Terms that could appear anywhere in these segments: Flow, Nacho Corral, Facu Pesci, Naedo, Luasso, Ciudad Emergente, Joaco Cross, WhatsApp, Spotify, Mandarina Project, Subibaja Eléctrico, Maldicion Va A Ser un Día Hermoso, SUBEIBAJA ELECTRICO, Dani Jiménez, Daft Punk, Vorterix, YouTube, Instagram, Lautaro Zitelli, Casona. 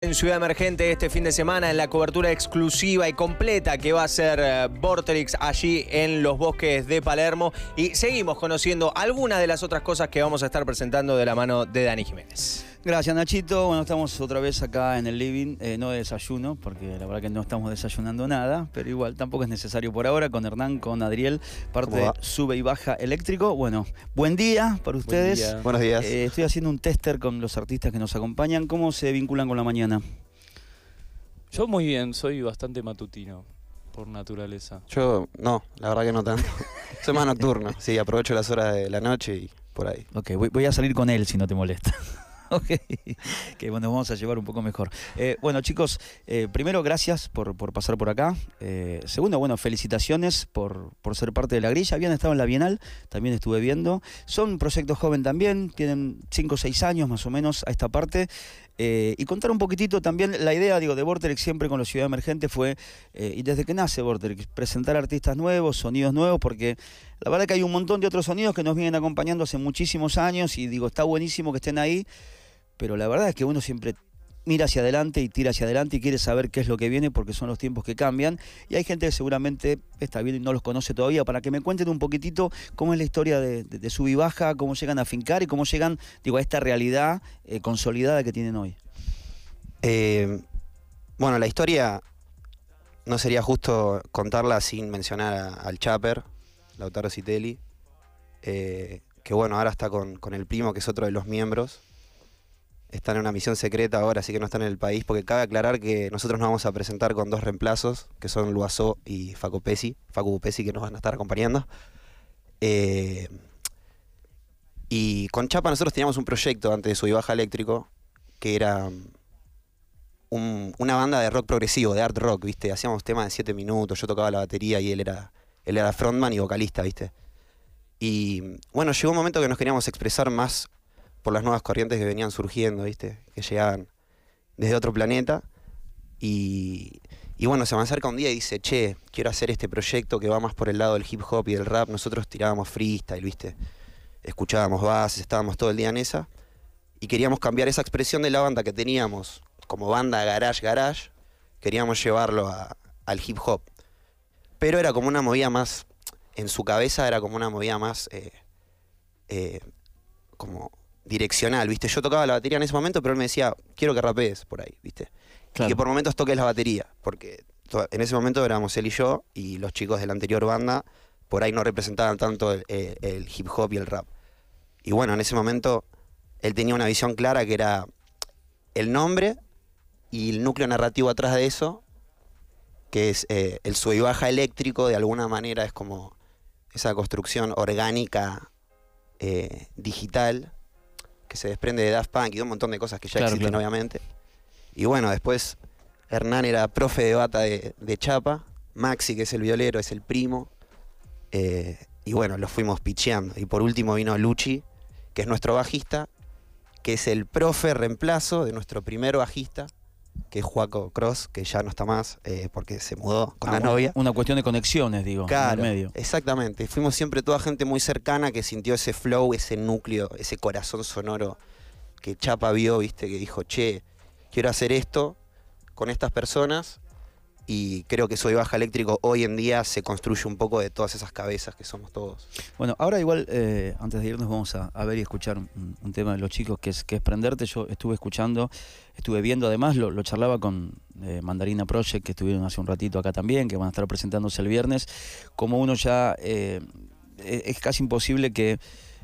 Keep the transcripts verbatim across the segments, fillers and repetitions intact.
En Ciudad Emergente este fin de semana en la cobertura exclusiva y completa que va a hacer Vorterix allí en los bosques de Palermo, y seguimos conociendo algunas de las otras cosas que vamos a estar presentando de la mano de Dani Jiménez. Gracias, Nachito. Bueno, estamos otra vez acá en el living, eh, no de desayuno, porque la verdad que no estamos desayunando nada, pero igual tampoco es necesario por ahora, con Hernán, con Adriel, parte de Subibaja Eléctrico. Bueno, buen día para ustedes. Buen día. Buenos días. Eh, estoy haciendo un tester con los artistas que nos acompañan. ¿Cómo se vinculan con la mañana? Yo muy bien, soy bastante matutino por naturaleza. Yo no, la verdad que no tanto. Soy más nocturno, sí, aprovecho las horas de la noche y por ahí. Ok, voy, voy a salir con él si no te molesta. Ok, que bueno, vamos a llevar un poco mejor. Eh, bueno, chicos, eh, primero, gracias por, por pasar por acá. Eh, segundo, bueno, felicitaciones por, por ser parte de la grilla. Habían estado en la Bienal, también estuve viendo. Son proyectos joven también, tienen cinco o seis años más o menos a esta parte. Eh, y contar un poquitito también la idea, digo, de Vorterix siempre con la Ciudad Emergente fue, eh, y desde que nace Vorterix, presentar artistas nuevos, sonidos nuevos, porque la verdad que hay un montón de otros sonidos que nos vienen acompañando hace muchísimos años y digo, está buenísimo que estén ahí, pero la verdad es que uno siempre mira hacia adelante y tira hacia adelante y quiere saber qué es lo que viene porque son los tiempos que cambian y hay gente que seguramente está viendo y no los conoce todavía. Para que me cuenten un poquitito cómo es la historia de, de, de Subibaja, cómo llegan a fincar y cómo llegan, digo, a esta realidad eh, consolidada que tienen hoy. Eh, bueno, la historia no sería justo contarla sin mencionar a, al Chaper, Lautaro Zitelli, eh, que bueno, ahora está con, con el primo, que es otro de los miembros. Están en una misión secreta ahora, así que no están en el país, porque cabe aclarar que nosotros nos vamos a presentar con dos reemplazos, que son Luasso y Facu Pesci, Facu Pesci, que nos van a estar acompañando. Eh, y con Chapa nosotros teníamos un proyecto antes de Subibaja Eléctrico, que era un, una banda de rock progresivo, de art rock, ¿viste? Hacíamos temas de siete minutos, yo tocaba la batería y él era, él era frontman y vocalista, ¿viste? Y bueno, llegó un momento que nos queríamos expresar más por las nuevas corrientes que venían surgiendo, ¿viste? Que llegaban desde otro planeta. Y, y bueno, se me acerca un día y dice, che, quiero hacer este proyecto que va más por el lado del hip hop y del rap. Nosotros tirábamos freestyle, ¿viste? Escuchábamos bases, estábamos todo el día en esa. Y queríamos cambiar esa expresión de la banda que teníamos como banda garage, garage. Queríamos llevarlo a, al hip hop. Pero era como una movida más, en su cabeza era como una movida más, eh, eh, como... direccional, ¿viste? Yo tocaba la batería en ese momento, pero él me decía, quiero que rapees por ahí, ¿viste? Claro. Y que por momentos toques la batería, porque en ese momento éramos él y yo, y los chicos de la anterior banda por ahí no representaban tanto el, el, el hip hop y el rap. Y bueno, en ese momento él tenía una visión clara que era el nombre y el núcleo narrativo atrás de eso, que es eh, el Subibaja Eléctrico, de alguna manera es como esa construcción orgánica, eh, digital, que se desprende de Daft Punk y de un montón de cosas que ya claro, existen, claro. Obviamente. Y bueno, después Hernán era profe de bata de, de Chapa, Maxi, que es el violero, es el primo, eh, y bueno, los fuimos picheando. Y por último vino Luchi, que es nuestro bajista, que es el profe reemplazo de nuestro primer bajista, que es Joaco Cross, que ya no está más, eh, porque se mudó con ah, la una, novia. Una cuestión de conexiones, digo, claro, en el medio. Exactamente. Fuimos siempre toda gente muy cercana que sintió ese flow, ese núcleo, ese corazón sonoro que Chapa vio, viste, que dijo, che, quiero hacer esto con estas personas, y creo que Subibaja Eléctrico hoy en día se construye un poco de todas esas cabezas que somos todos. Bueno, ahora igual, eh, antes de irnos vamos a, a ver y escuchar un, un tema de los chicos que es, que es Prenderte. Yo estuve escuchando, estuve viendo, además lo, lo charlaba con eh, Mandarina Project, que estuvieron hace un ratito acá también, que van a estar presentándose el viernes, como uno ya, eh, es casi imposible que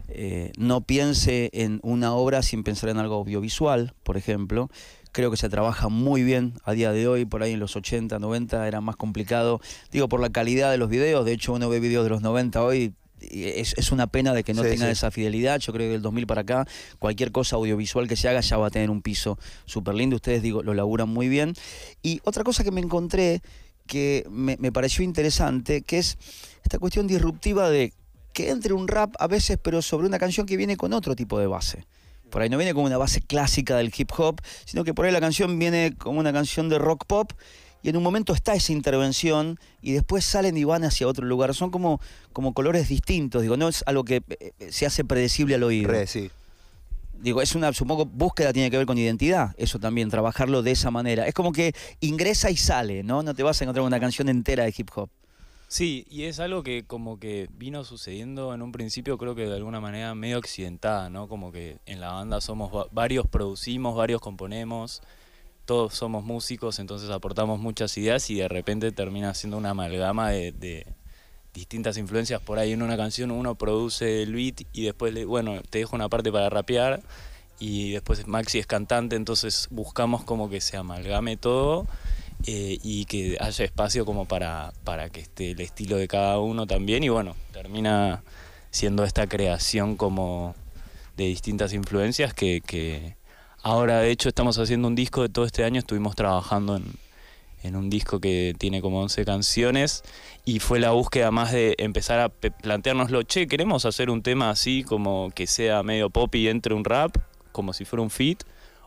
eh, no piense en una obra sin pensar en algo audiovisual, por ejemplo. Creo que se trabaja muy bien a día de hoy, por ahí en los ochenta, noventa era más complicado, digo, por la calidad de los videos. De hecho uno ve videos de los noventa hoy, y es, es una pena de que no sí, tenga sí. esa fidelidad. Yo creo que del dos mil para acá, cualquier cosa audiovisual que se haga ya va a tener un piso súper lindo. Ustedes, digo, lo laburan muy bien. Y otra cosa que me encontré, que me, me pareció interesante, que es esta cuestión disruptiva de que entre un rap a veces, pero sobre una canción que viene con otro tipo de base. Por ahí no viene como una base clásica del hip hop, sino que por ahí la canción viene como una canción de rock pop y en un momento está esa intervención y después salen y van hacia otro lugar. Son como, como colores distintos, digo, no es algo que se hace predecible al oído. Re, sí. Digo, es una, supongo, búsqueda tiene que ver con identidad, eso también, trabajarlo de esa manera. Es como que ingresa y sale, ¿no? No te vas a encontrar una canción entera de hip hop. Sí, y es algo que como que vino sucediendo en un principio, creo que de alguna manera medio accidentada, ¿no? Como que en la banda somos varios, producimos, varios componemos, todos somos músicos, entonces aportamos muchas ideas y de repente termina siendo una amalgama de, de distintas influencias. Por ahí en una canción uno produce el beat y después, le, bueno, te dejo una parte para rapear y después Maxi es cantante, entonces buscamos como que se amalgame todo. Eh, y que haya espacio como para, para que esté el estilo de cada uno también, y bueno, termina siendo esta creación como de distintas influencias que, que ahora de hecho estamos haciendo un disco de todo este año, estuvimos trabajando en, en un disco que tiene como once canciones y fue la búsqueda más de empezar a planteárnoslo, che, queremos hacer un tema así como que sea medio pop y entre un rap, como si fuera un feat,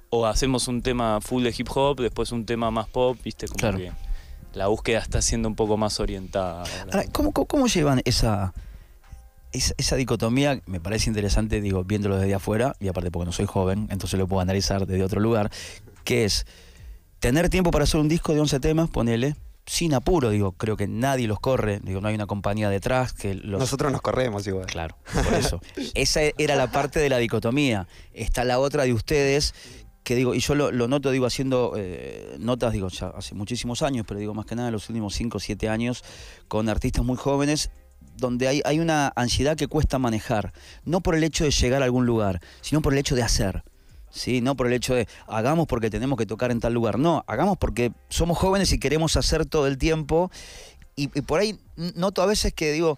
o hacemos un tema full de hip hop, después un tema más pop, viste, como claro. Que la búsqueda está siendo un poco más orientada. Ahora, ¿cómo, cómo, cómo llevan esa, esa, esa dicotomía? Me parece interesante, digo, viéndolo desde afuera, y aparte porque no soy joven, entonces lo puedo analizar desde otro lugar, que es tener tiempo para hacer un disco de once temas, ponele, sin apuro, digo, creo que nadie los corre, digo, no hay una compañía detrás que los... Nosotros nos corremos igual. Claro, por eso. Esa era la parte de la dicotomía. Está la otra de ustedes... Que digo, y yo lo, lo noto, digo, haciendo eh, notas, digo, ya hace muchísimos años, pero digo, más que nada, los últimos cinco o siete años, con artistas muy jóvenes, donde hay, hay una ansiedad que cuesta manejar. No por el hecho de llegar a algún lugar, sino por el hecho de hacer. ¿Sí? No por el hecho de, hagamos porque tenemos que tocar en tal lugar. No, hagamos porque somos jóvenes y queremos hacer todo el tiempo. Y, y por ahí noto a veces que, digo...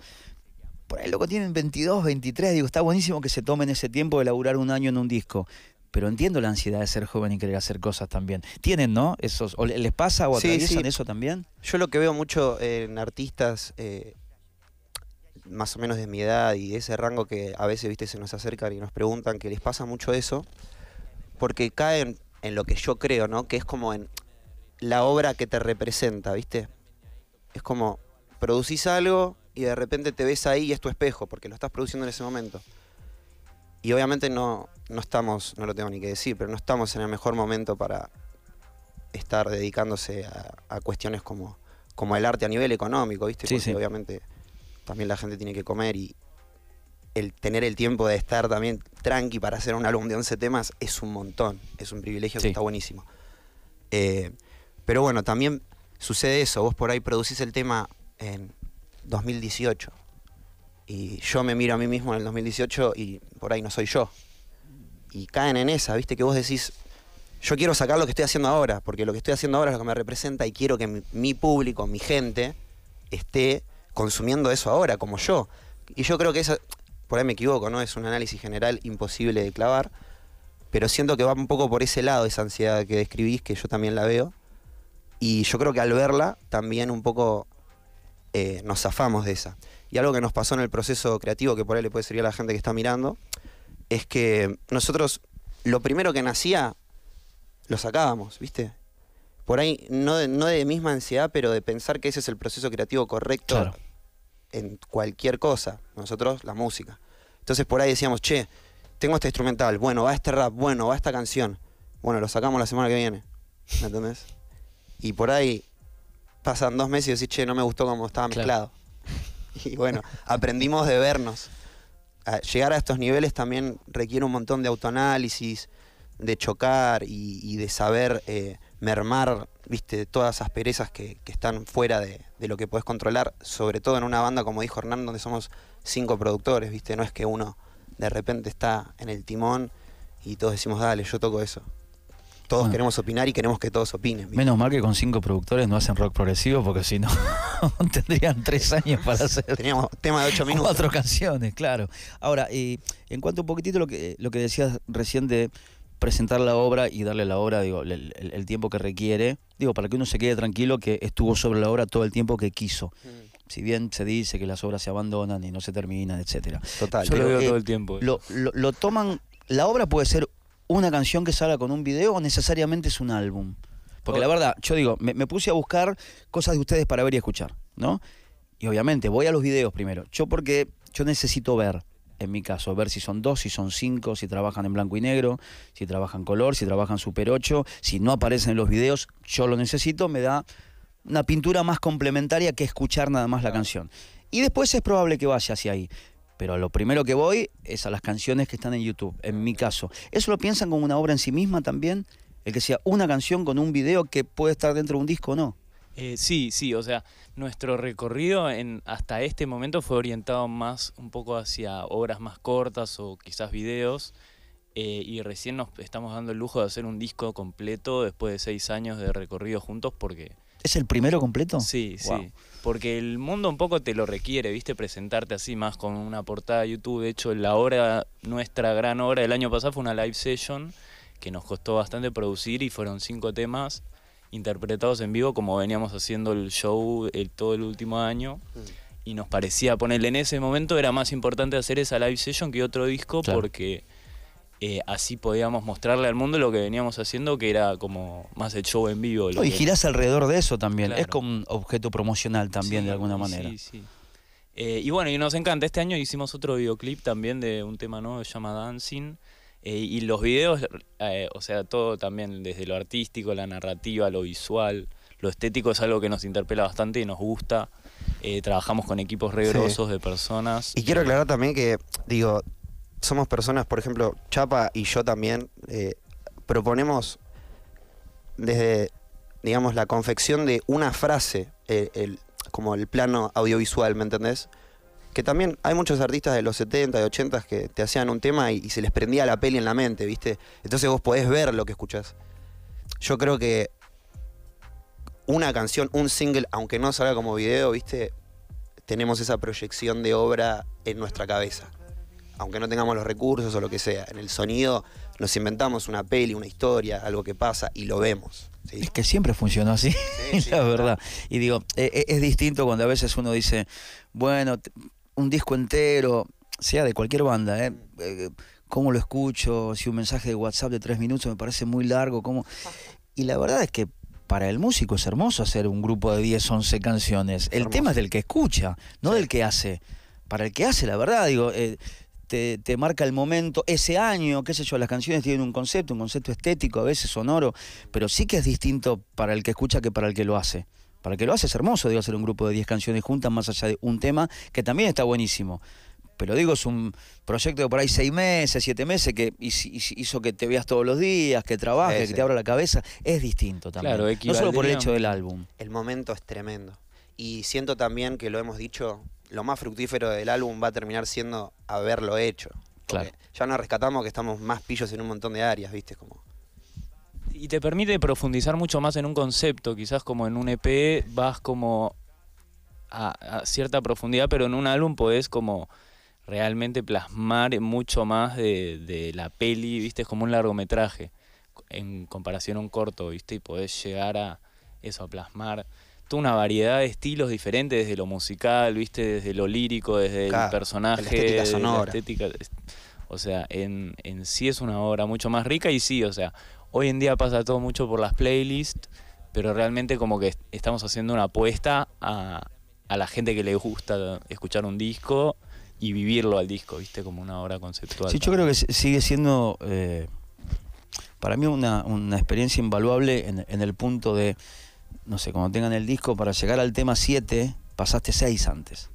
Por ahí, loco, tienen veintidós, veintitrés, digo, está buenísimo que se tomen ese tiempo de laburar un año en un disco. Pero entiendo la ansiedad de ser joven y querer hacer cosas también. ¿Tienen, no? Esos, o ¿les pasa o atraviesan sí, sí. eso también? Yo lo que veo mucho en artistas, eh, más o menos de mi edad y de ese rango que a veces, viste, se nos acercan y nos preguntan, que les pasa mucho eso, porque caen en lo que yo creo, ¿no? Que es como en la obra que te representa, ¿viste? Es como, producís algo y de repente te ves ahí y es tu espejo, porque lo estás produciendo en ese momento. Y obviamente no, no estamos, no lo tengo ni que decir, pero no estamos en el mejor momento para estar dedicándose a, a cuestiones como, como el arte a nivel económico, ¿viste? Sí, porque sí. Obviamente también la gente tiene que comer y el tener el tiempo de estar también tranqui para hacer un álbum de once temas es un montón, es un privilegio sí. que está buenísimo. Eh, pero bueno, también sucede eso, vos por ahí producís el tema en dos mil dieciocho. Y yo me miro a mí mismo en el dos mil dieciocho y por ahí no soy yo. Y caen en esa, viste, que vos decís, yo quiero sacar lo que estoy haciendo ahora, porque lo que estoy haciendo ahora es lo que me representa y quiero que mi, mi público, mi gente, esté consumiendo eso ahora, como yo. Y yo creo que eso, por ahí me equivoco, ¿no? Es un análisis general imposible de clavar, pero siento que va un poco por ese lado esa ansiedad que describís, que yo también la veo. Y yo creo que al verla también un poco eh, nos zafamos de esa. Y algo que nos pasó en el proceso creativo, que por ahí le puede servir a la gente que está mirando, es que nosotros lo primero que nacía lo sacábamos, ¿viste? Por ahí no de, no de misma ansiedad, pero de pensar que ese es el proceso creativo correcto claro. en cualquier cosa. Nosotros, la música. Entonces por ahí decíamos, che, tengo este instrumental, bueno, va este rap, bueno, va esta canción. Bueno, lo sacamos la semana que viene, ¿me entendés? Y por ahí pasan dos meses y decís, che, no me gustó cómo estaba mezclado. Claro. Y bueno, aprendimos de vernos. A llegar a estos niveles también requiere un montón de autoanálisis, de chocar y, y de saber eh, mermar, viste, todas esas asperezas que, que están fuera de, de lo que podés controlar, sobre todo en una banda, como dijo Hernán, donde somos cinco productores, viste, no es que uno de repente está en el timón y todos decimos, dale, yo toco eso. Todos bueno. queremos opinar y queremos que todos opinen. ¿Viste? Menos mal que con cinco productores no hacen rock progresivo, porque si no, tendrían tres años para hacer... Teníamos tema de ocho minutos. Cuatro canciones, claro. Ahora, y en cuanto un poquitito lo que, lo que decías recién de presentar la obra y darle la obra, digo, el, el, el tiempo que requiere, digo, para que uno se quede tranquilo que estuvo sobre la obra todo el tiempo que quiso. Mm. Si bien se dice que las obras se abandonan y no se terminan, etcétera. Total, yo lo veo eh, todo el tiempo. Lo, lo, lo toman... La obra puede ser... ¿Una canción que salga con un video o necesariamente es un álbum? Porque la verdad, yo digo, me, me puse a buscar cosas de ustedes para ver y escuchar, ¿no? Y obviamente voy a los videos primero. Yo porque yo necesito ver. en mi caso, ver si son dos, si son cinco, si trabajan en blanco y negro, si trabajan color, si trabajan Super ocho, si no aparecen en los videos, yo lo necesito, me da una pintura más complementaria que escuchar nada más la canción. Y después es probable que vaya hacia ahí. Pero lo primero que voy es a las canciones que están en YouTube, en mi caso. ¿Eso lo piensan como una obra en sí misma también? El que sea una canción con un video que puede estar dentro de un disco o no. Eh, sí, sí, o sea, nuestro recorrido en, hasta este momento fue orientado más un poco hacia obras más cortas o quizás videos. Eh, y recién nos estamos dando el lujo de hacer un disco completo después de seis años de recorrido juntos porque... ¿Es el primero completo? Sí, wow. Sí. Porque el mundo un poco te lo requiere, ¿viste? Presentarte así más con una portada de YouTube. De hecho, la obra, nuestra gran obra del año pasado fue una live session que nos costó bastante producir y fueron cinco temas interpretados en vivo como veníamos haciendo el show el, todo el último año. Mm. Y nos parecía ponerle en ese momento era más importante hacer esa live session que otro disco, claro. Porque... Eh, así podíamos mostrarle al mundo lo que veníamos haciendo, que era como más el show en vivo. Lo no, y girás alrededor de eso también, claro. Es como un objeto promocional también, sí, de alguna manera. Sí, sí. Eh, y bueno, y nos encanta, este año hicimos otro videoclip también de un tema nuevo que se llama Dancing, eh, y los videos, eh, o sea, todo también desde lo artístico, la narrativa, lo visual, lo estético es algo que nos interpela bastante y nos gusta, eh, trabajamos con equipos re grosos, sí, de personas. Y quiero aclarar también que, digo, somos personas, por ejemplo, Chapa y yo también, eh, proponemos desde, digamos, la confección de una frase, eh, el, como el plano audiovisual, ¿me entendés? Que también hay muchos artistas de los setenta y ochenta que te hacían un tema y, y se les prendía la peli en la mente, ¿viste? Entonces vos podés ver lo que escuchás. Yo creo que una canción, un single, aunque no salga como video, ¿viste? Tenemos esa proyección de obra en nuestra cabeza. Aunque no tengamos los recursos o lo que sea, en el sonido nos inventamos una peli, una historia, algo que pasa y lo vemos. ¿Sí? Es que siempre funcionó así, sí, sí, la verdad. Claro. Y digo, es, es distinto cuando a veces uno dice, bueno, un disco entero, sea de cualquier banda, ¿eh? ¿Cómo lo escucho? Si un mensaje de WhatsApp de tres minutos me parece muy largo, ¿cómo? Y la verdad es que para el músico es hermoso hacer un grupo de diez, once canciones. Es el hermoso. Tema es del que escucha, no sí. del que hace. Para el que hace, la verdad, digo... Eh, Te, te marca el momento, ese año, qué sé yo, las canciones tienen un concepto, un concepto estético, a veces sonoro, pero sí que es distinto para el que escucha que para el que lo hace. Para el que lo hace es hermoso, digo, hacer un grupo de diez canciones juntas, más allá de un tema, que también está buenísimo. Pero digo, es un proyecto de por ahí seis meses, siete meses, que hizo que te veas todos los días, que trabajes, sí, sí. que te abra la cabeza, es distinto también. Claro, no solo por el hecho del álbum. El momento es tremendo. Y siento también que lo hemos dicho... Lo más fructífero del álbum va a terminar siendo haberlo hecho. Claro. Ya nos rescatamos que estamos más pillos en un montón de áreas, ¿viste? Como... Y te permite profundizar mucho más en un concepto. Quizás como en un E P vas como a, a cierta profundidad, pero en un álbum podés como realmente plasmar mucho más de, de la peli, ¿viste? Es como un largometraje en comparación a un corto, ¿viste? Y podés llegar a eso, a plasmar... una variedad de estilos diferentes, desde lo musical, viste, desde lo lírico, desde claro, el personaje, la estética sonora. Desde la estética, o sea, en, en sí es una obra mucho más rica y sí, o sea, hoy en día pasa todo mucho por las playlists, pero realmente como que estamos haciendo una apuesta a, a la gente que le gusta escuchar un disco y vivirlo al disco, viste, como una obra conceptual. Sí, también. Yo creo que sigue siendo eh, para mí una, una experiencia invaluable en, en el punto de no sé, cuando tengan el disco, para llegar al tema siete, pasaste seis antes.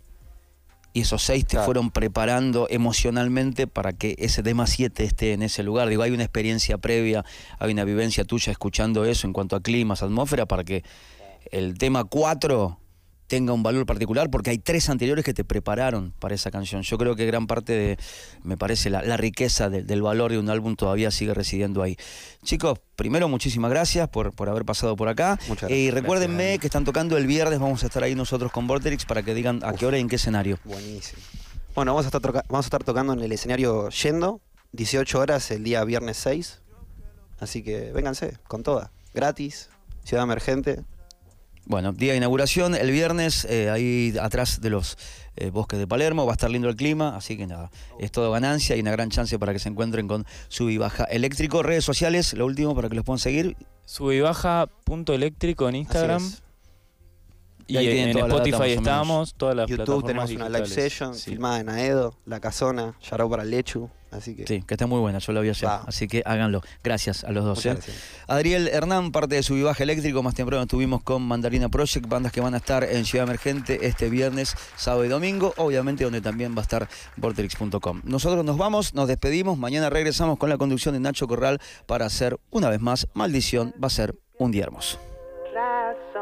Y esos seis te claro. fueron preparando emocionalmente para que ese tema siete esté en ese lugar. Digo, hay una experiencia previa, hay una vivencia tuya escuchando eso en cuanto a climas, atmósfera, para que el tema cuatro tenga un valor particular, porque hay tres anteriores que te prepararon para esa canción. Yo creo que gran parte de, me parece, la, la riqueza de, del valor de un álbum todavía sigue residiendo ahí. Chicos, primero, muchísimas gracias por, por haber pasado por acá. Muchas gracias. Eh, y recuérdenme gracias. que están tocando el viernes, vamos a estar ahí nosotros con Vorterix para que digan a Uf, qué hora y en qué escenario. Buenísimo. Bueno, vamos a estar, troca vamos a estar tocando en el escenario Yendo, dieciocho horas el día viernes seis. Así que vénganse, con toda. Gratis, Ciudad Emergente. Bueno, día de inauguración, el viernes, eh, ahí atrás de los eh, bosques de Palermo, va a estar lindo el clima, así que nada, es todo ganancia y una gran chance para que se encuentren con Subibaja Eléctrico. Redes sociales, lo último para que los puedan seguir. Subibaja punto eléctrico en Instagram. Y, y ahí en, en Spotify estamos, todas las YouTube, plataformas. YouTube tenemos digitales. Una live session sí. filmada en Naedo, La Casona, Yaró para el Lechu. Así que... Sí, que está muy buena, yo la vi ayer, ah. así que háganlo. Gracias a los dos. ¿eh? Adriel Hernán, parte de Subibaja Eléctrico, más temprano estuvimos con Mandarina Project, bandas que van a estar en Ciudad Emergente este viernes, sábado y domingo, obviamente donde también va a estar Vorterix punto com. Nosotros nos vamos, nos despedimos, mañana regresamos con la conducción de Nacho Corral para hacer una vez más Maldición, va a ser un día hermoso.